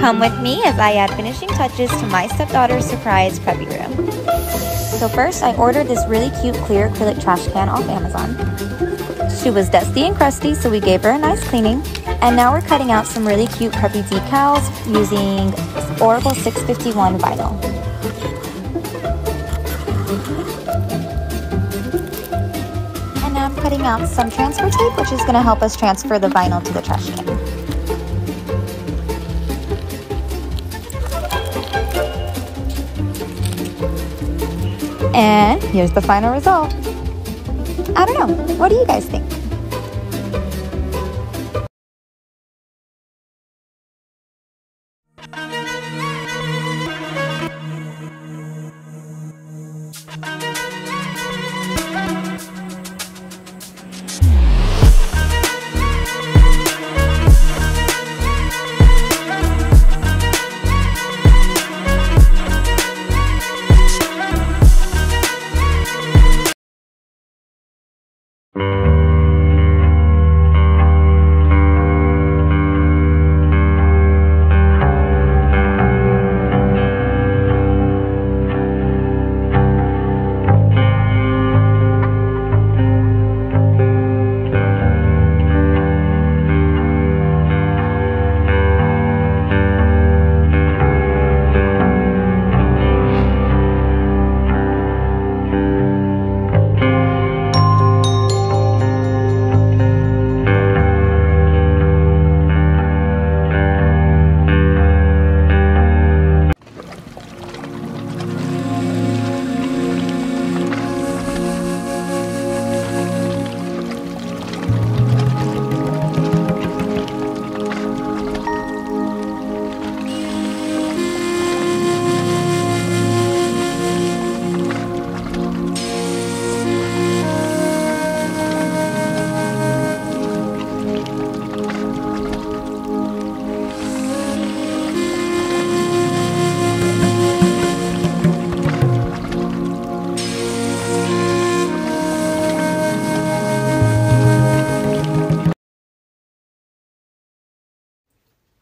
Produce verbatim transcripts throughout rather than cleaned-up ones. Come with me as I add finishing touches to my stepdaughter's surprise preppy room. So first, I ordered this really cute clear acrylic trash can off Amazon. She was dusty and crusty, so we gave her a nice cleaning. And now we're cutting out some really cute preppy decals using Oracal six fifty-one vinyl. I'm cutting out some transfer tape, which is going to help us transfer the vinyl to the trash can. And here's the final result. I don't know. What do you guys think?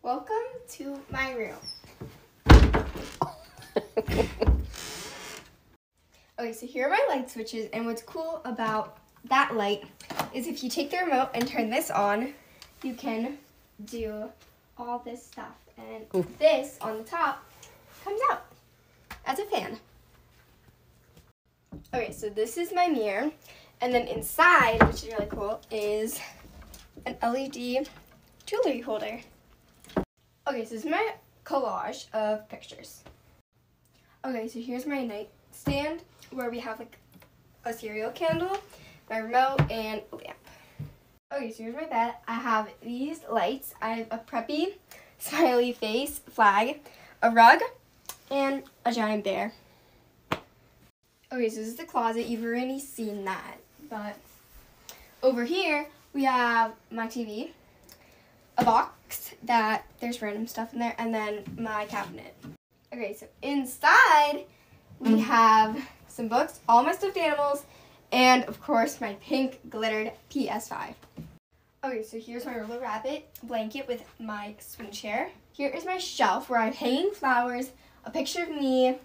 Welcome to my room. Okay, so here are my light switches, and what's cool about that light is if you take the remote and turn this on, you can do all this stuff, and Ooh. This on the top comes out as a fan. Okay, so this is my mirror, and then inside, which is really cool, is an L E D jewelry holder. Okay, so this is my collage of pictures. Okay, so here's my nightstand where we have like a cereal candle, my remote, and a lamp. Okay, so here's my bed. I have these lights. I have a preppy, smiley face, flag, a rug, and a giant bear. Okay, so this is the closet. You've already seen that. But over here, we have my T V, a box that there's random stuff in there, and then my cabinet. Okay, so inside we have some books, all my stuffed animals, and of course my pink glittered P S five. Okay, so here's my Roller Rabbit blanket with my swing chair. Here is my shelf where I'm hanging flowers, a picture of me,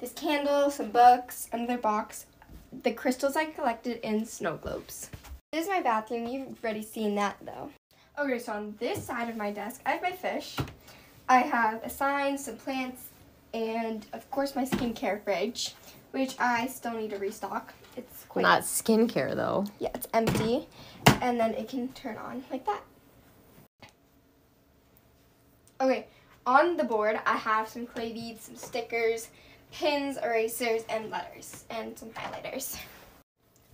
this candle, some books, another box, the crystals I collected, and snow globes. This is my bathroom. You've already seen that though. Okay, so on this side of my desk, I have my fish. I have a sign, some plants, and of course my skincare fridge, which I still need to restock. It's quite not skincare though. Yeah, it's empty, and then it can turn on like that. Okay, on the board I have some clay beads, some stickers, pins, erasers, and letters, and some highlighters.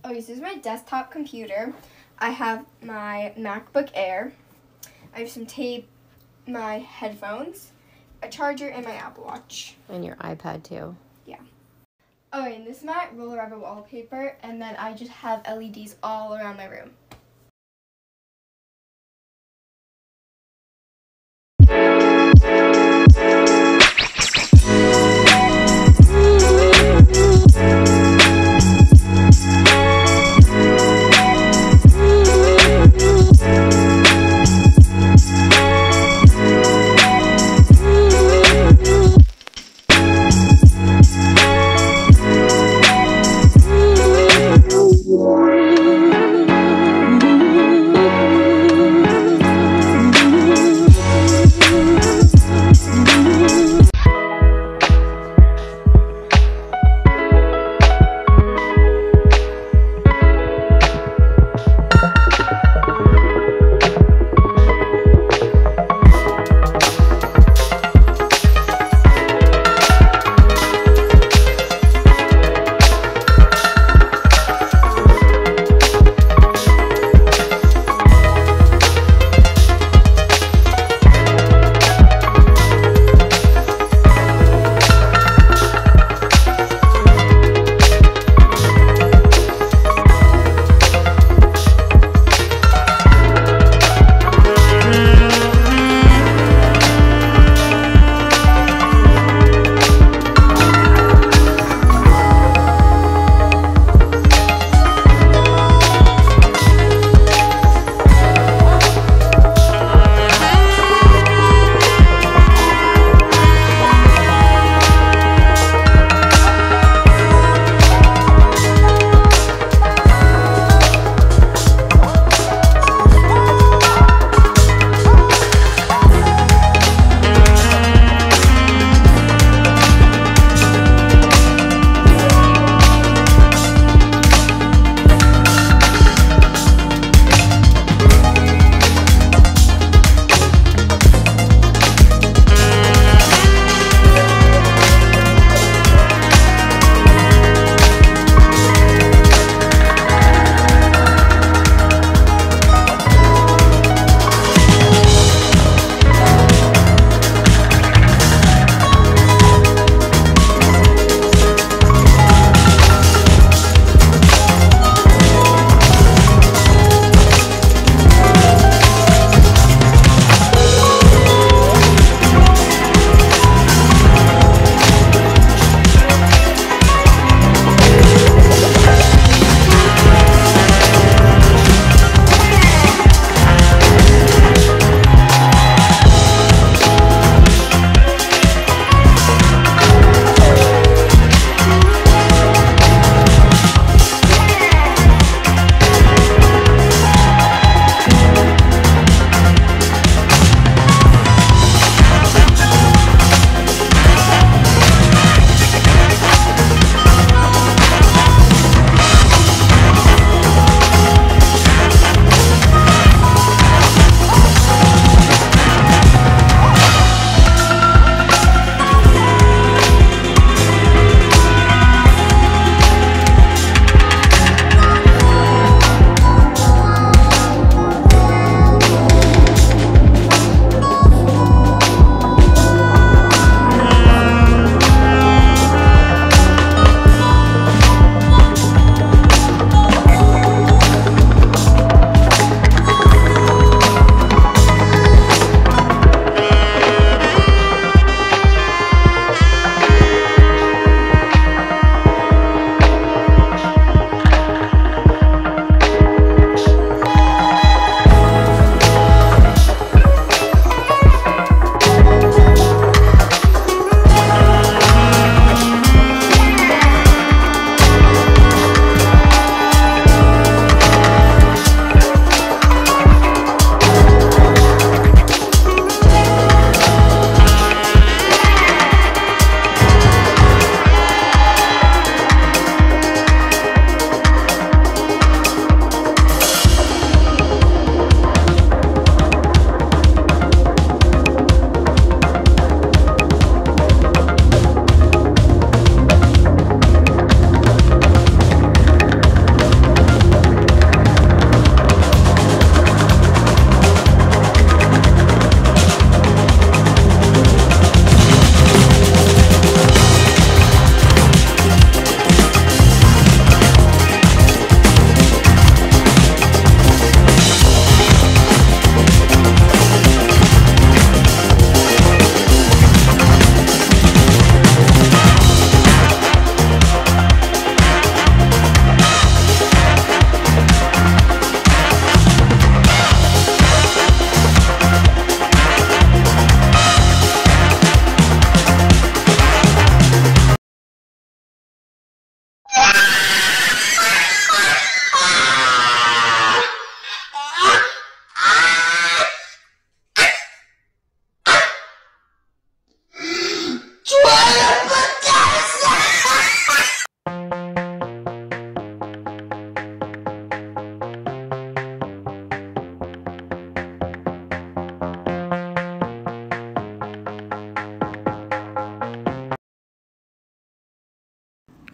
Okay, so this is my desktop computer. I have my MacBook Air, I have some tape, my headphones, a charger, and my Apple Watch. And your iPad too. Yeah. Oh, and this is my Roller Rabbit wallpaper, and then I just have L E Ds all around my room. We'll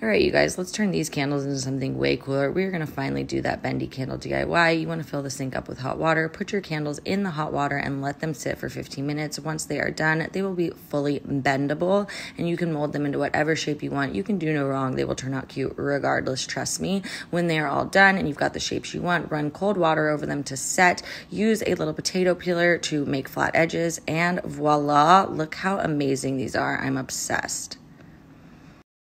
All right, you guys, let's turn these candles into something way cooler. We're going to finally do that bendy candle D I Y. You want to fill the sink up with hot water, put your candles in the hot water and let them sit for fifteen minutes. Once they are done, they will be fully bendable and you can mold them into whatever shape you want. You can do no wrong. They will turn out cute regardless, trust me. When they are all done and you've got the shapes you want, run cold water over them to set. Use a little potato peeler to make flat edges and voila, look how amazing these are. I'm obsessed.